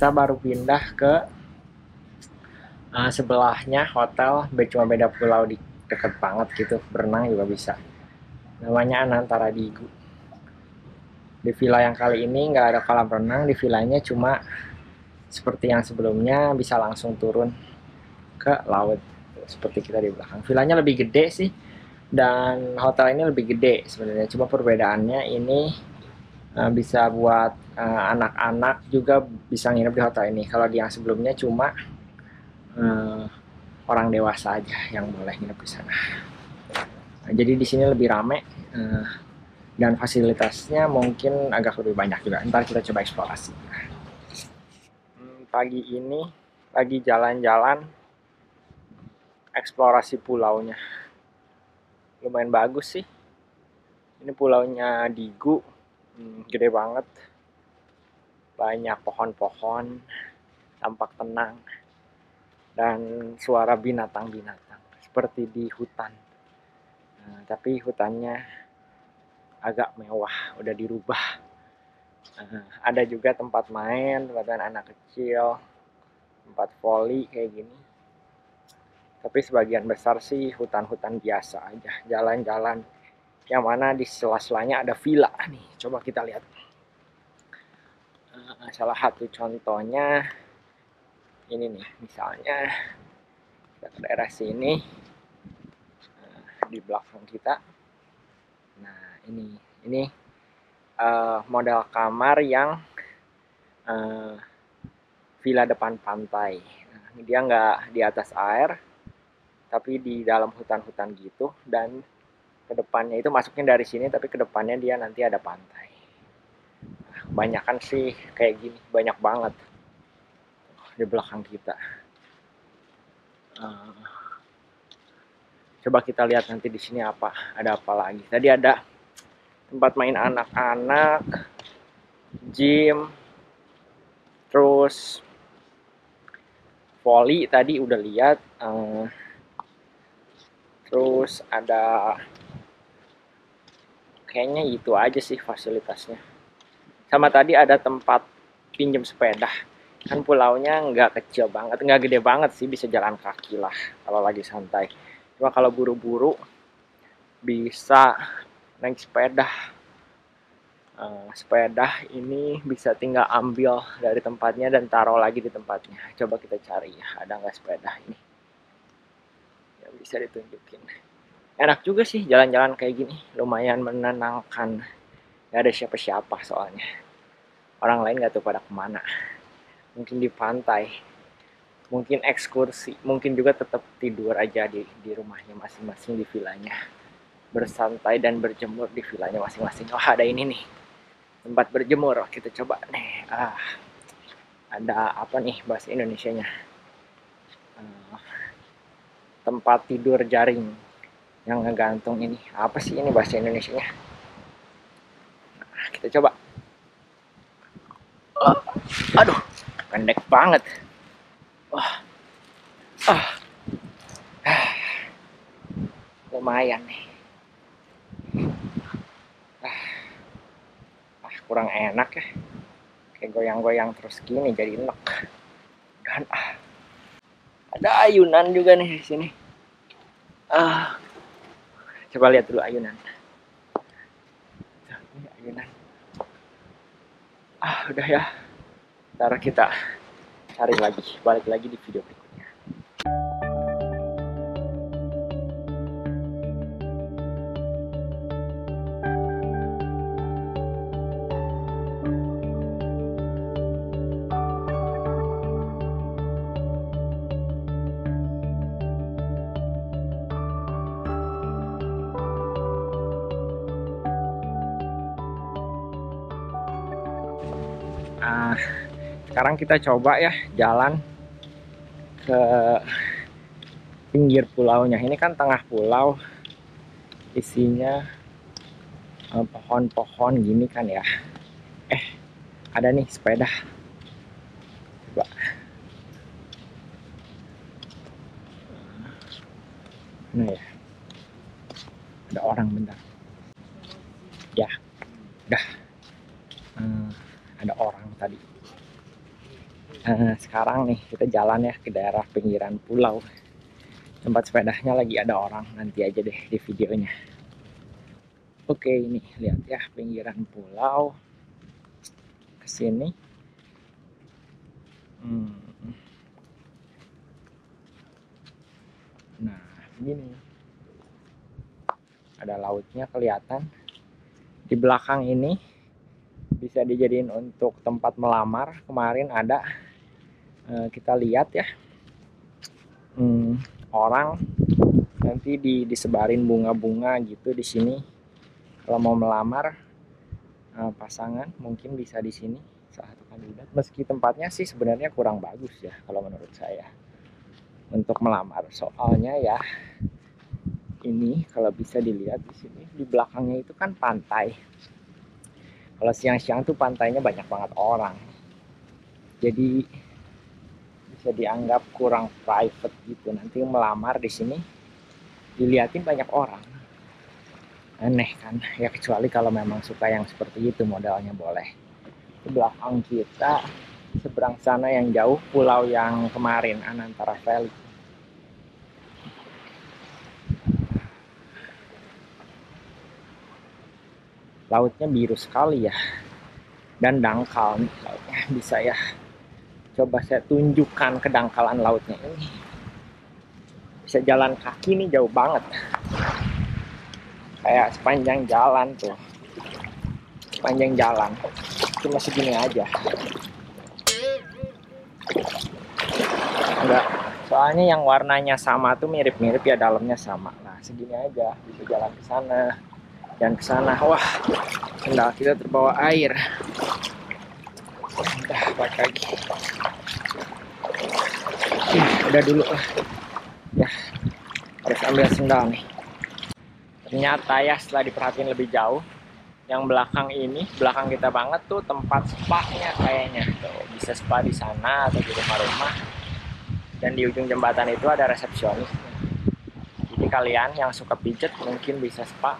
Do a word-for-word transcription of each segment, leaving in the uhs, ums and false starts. kita baru pindah ke uh, sebelahnya hotel, cuma beda pulau, di deket banget gitu, berenang juga bisa. Namanya Anantara Dhigu. Di villa yang kali ini nggak ada kolam renang, di villanya cuma seperti yang sebelumnya bisa langsung turun ke laut seperti kita di belakang. Villanya lebih gede sih, dan hotel ini lebih gede sebenarnya, cuma perbedaannya ini uh, bisa buat anak-anak uh, juga bisa nginep di hotel ini. Kalau di yang sebelumnya cuma uh, orang dewasa aja yang boleh nginep di sana. Nah, jadi di sini lebih rame uh, dan fasilitasnya mungkin agak lebih banyak juga. Ntar kita coba eksplorasi. Hmm, pagi ini lagi jalan-jalan eksplorasi pulaunya. Lumayan bagus sih. Ini pulaunya Dhigu, hmm, gede banget, banyak pohon-pohon, tampak tenang, dan suara binatang-binatang seperti di hutan. Nah, tapi hutannya agak mewah, udah dirubah. Nah, ada juga tempat main, tempat main anak kecil, tempat voli kayak gini. Tapi sebagian besar sih hutan-hutan biasa aja, jalan-jalan. Yang mana di sela-selanya ada villa nih. Coba kita lihat. Uh, salah satu contohnya ini nih, misalnya kita ke daerah sini, uh, di belakang kita. Nah ini, ini uh, model kamar yang uh, villa depan pantai. Nah, dia nggak di atas air, tapi di dalam hutan-hutan gitu, dan kedepannya itu masuknya dari sini, tapi kedepannya dia nanti ada pantai. Nah, kebanyakan sih kayak gini, banyak banget di belakang kita. Uh, coba kita lihat nanti di sini apa, ada apa lagi. Tadi ada tempat main anak-anak, gym, terus voli tadi udah lihat. Uh, Terus ada, kayaknya itu aja sih fasilitasnya. Sama tadi ada tempat pinjam sepeda. Kan pulaunya nggak kecil banget, nggak gede banget sih, bisa jalan kaki lah kalau lagi santai. Cuma kalau buru-buru bisa naik sepeda. Uh, sepeda ini bisa tinggal ambil dari tempatnya dan taruh lagi di tempatnya. Coba kita cari ya, ada nggak sepeda ini. Bisa ditunjukin. Enak juga sih jalan-jalan kayak gini, lumayan menenangkan. Gak ada siapa-siapa soalnya. Orang lain gak tahu pada kemana. Mungkin di pantai, mungkin ekskursi, mungkin juga tetap tidur aja di, di rumahnya masing-masing, di villanya. Bersantai dan berjemur di villanya masing-masing. Oh ada ini nih, tempat berjemur. Kita coba nih. Ah, ada apa nih bahasa Indonesianya? Uh, tempat tidur jaring yang ngegantung ini, apa sih ini bahasa Indonesianya? Nah, kita coba. Uh, aduh, pendek banget. Wah, uh, uh, uh, lumayan nih. Uh, uh, kurang enak ya, kayak goyang-goyang terus gini jadi enek. Dan ah. Uh, Ada ayunan juga nih di sini. Uh, coba lihat dulu ayunan. Ini ayunan. Ah, udah ya. Ntar kita cari lagi, balik lagi di video berikutnya. Nah, sekarang kita coba ya jalan ke pinggir pulaunya. Ini kan tengah pulau, isinya pohon-pohon eh, gini kan ya. Eh, ada nih sepeda. Coba. Nah ya, ada orang bentar. Ya, udah. Ada orang tadi. Nah, sekarang nih kita jalan ya ke daerah pinggiran pulau. Tempat sepedanya lagi ada orang, nanti aja deh di videonya. Oke, ini lihat ya pinggiran pulau. Kesini. Hmm. Nah, ini nih. Ada lautnya kelihatan. Di belakang ini bisa dijadiin untuk tempat melamar. Kemarin ada kita lihat ya, hmm, orang nanti di, disebarin bunga-bunga gitu di sini. Kalau mau melamar uh, pasangan mungkin bisa di sini salah satu kandidat. Meski tempatnya sih sebenarnya kurang bagus ya kalau menurut saya untuk melamar. Soalnya ya ini kalau bisa dilihat di sini di belakangnya itu kan pantai. Kalau siang-siang tuh pantainya banyak banget orang. Jadi bisa dianggap kurang private gitu. Nanti melamar di sini dilihatin banyak orang, aneh kan ya, kecuali kalau memang suka yang seperti itu modalnya boleh. Di belakang kita seberang sana yang jauh pulau yang kemarin Anantara Veli. Lautnya biru sekali ya dan dangkal nih lautnya, bisa ya. Coba saya tunjukkan kedangkalan lautnya ini. Bisa jalan kaki nih jauh banget. Kayak sepanjang jalan tuh. Sepanjang jalan. Cuma segini aja. Enggak. Soalnya yang warnanya sama tuh mirip-mirip ya, dalamnya sama. Nah, segini aja. Bisa jalan ke sana dan ke sana. Wah, sendal kita terbawa air. Udah pakai lagi. Ya, udah dulu lah. Ya, harus ambil sendal nih. Ternyata ya setelah diperhatiin lebih jauh, yang belakang ini, belakang kita banget tuh tempat spa-nya kayaknya. Tuh, bisa spa di sana atau di rumah-rumah. Dan di ujung jembatan itu ada resepsionis. Jadi kalian yang suka pijet mungkin bisa spa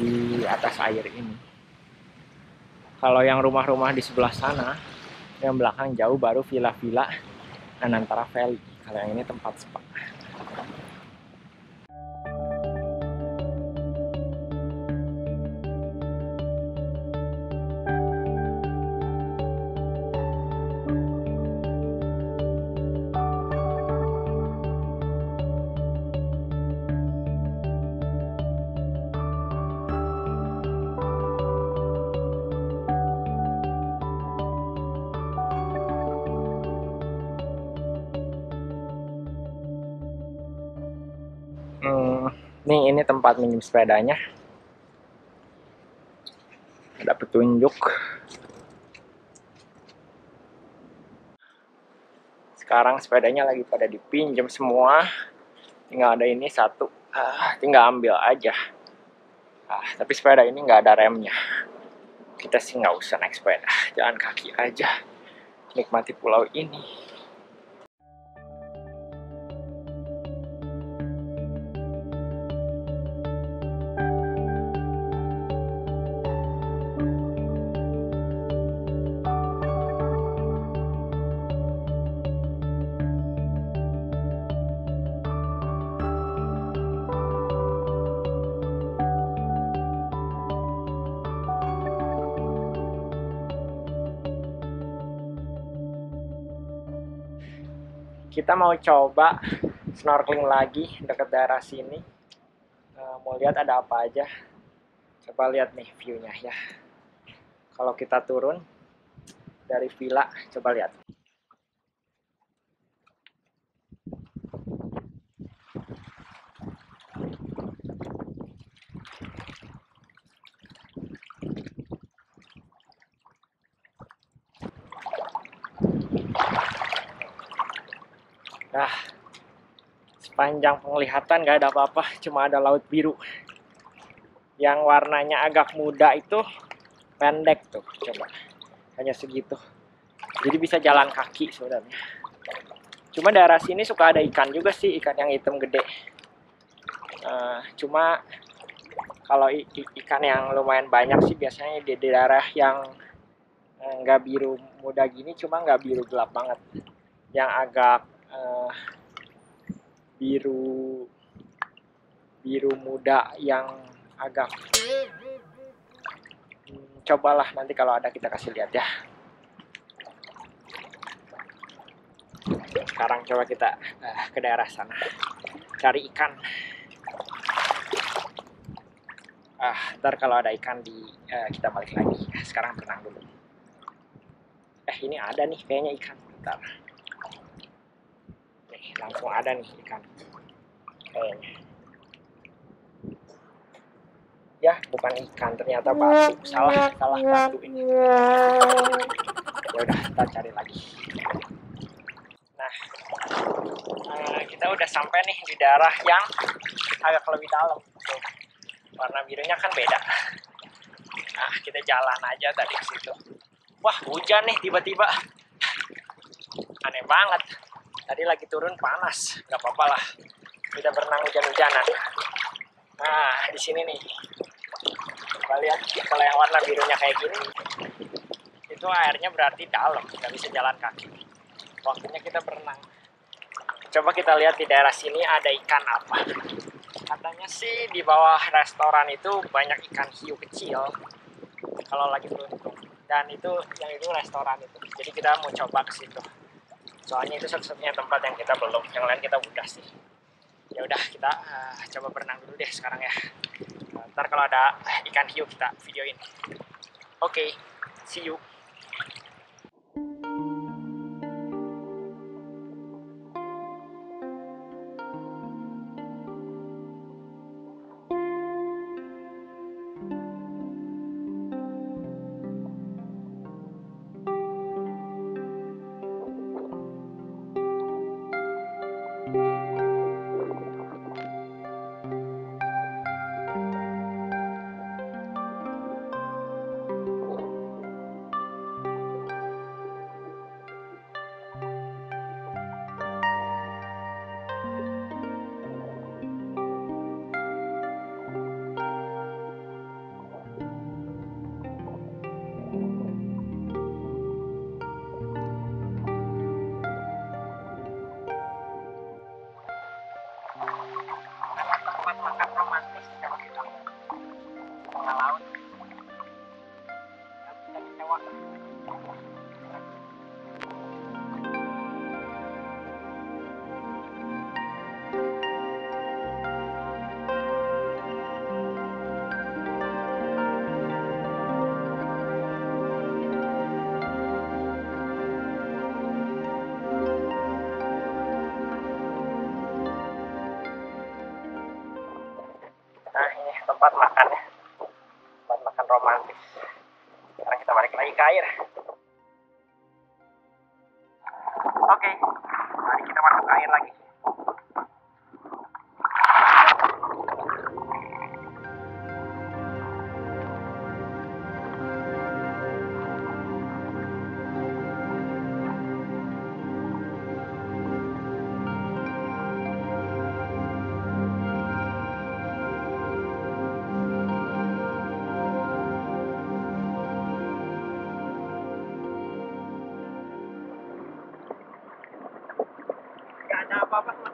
di atas air ini. Kalau yang rumah-rumah di sebelah sana, yang belakang jauh baru villa-villa Anantara Veli. Kalau yang ini tempat spa. Nih, ini tempat minjem sepedanya. Ada petunjuk. Sekarang sepedanya lagi pada dipinjam semua. Tinggal ada ini satu. Ah, tinggal ambil aja. Ah, tapi sepeda ini nggak ada remnya. Kita sih nggak usah naik sepeda. Jalan kaki aja. Nikmati pulau ini. Kita mau coba snorkeling lagi dekat daerah sini. E, mau lihat ada apa aja. Coba lihat nih view-nya ya. Kalau kita turun dari villa, coba lihat. Nah, sepanjang penglihatan gak ada apa-apa, cuma ada laut biru. Yang warnanya agak muda itu pendek tuh, coba. Hanya segitu. Jadi bisa jalan kaki sebenarnya. Cuma daerah sini suka ada ikan juga sih, ikan yang hitam gede. Uh, cuma kalau ikan yang lumayan banyak sih biasanya di daerah yang nggak biru muda gini, cuma nggak biru gelap banget, yang agak uh, biru biru muda yang agak, hmm, cobalah nanti kalau ada kita kasih lihat ya. Sekarang coba kita uh, ke daerah sana cari ikan. Ah, ntar kalau ada ikan di uh, kita balik lagi. Sekarang berenang dulu. Eh, ini ada nih kayaknya ikan. Bentar. Nih, langsung ada nih ikan. Kayaknya. Ya, bukan ikan, ternyata batu. Salah, salah batu ini. Ya udah, kita cari lagi. Nah, uh, kita udah sampai nih di daerah yang agak lebih dalam. Tuh. Warna birunya kan beda. Nah, kita jalan aja tadi ke situ. Wah, hujan nih tiba-tiba. Aneh banget. Tadi lagi turun panas. Gak apa-apa lah. Kita berenang hujan-hujanan. Nah, di sini nih. Coba lihat, kalau yang warna birunya kayak gini, itu airnya berarti dalam. Gak bisa jalan kaki. Waktunya kita berenang. Coba kita lihat di daerah sini ada ikan apa. Katanya sih di bawah restoran itu banyak ikan hiu kecil kalau lagi beruntung, dan itu yang itu restoran itu, jadi kita mau coba ke situ soalnya itu satu-satunya tempat yang kita belum, yang lain kita udah sih. Ya udah, kita uh, coba berenang dulu deh sekarang ya. Ntar kalau ada ikan hiu kita videoin. Oke, okay, see you. Tempat makan ya, tempat makan romantis. Sekarang kita balik lagi ke air. Oke, mari kita masuk ke air lagi. Apa-apa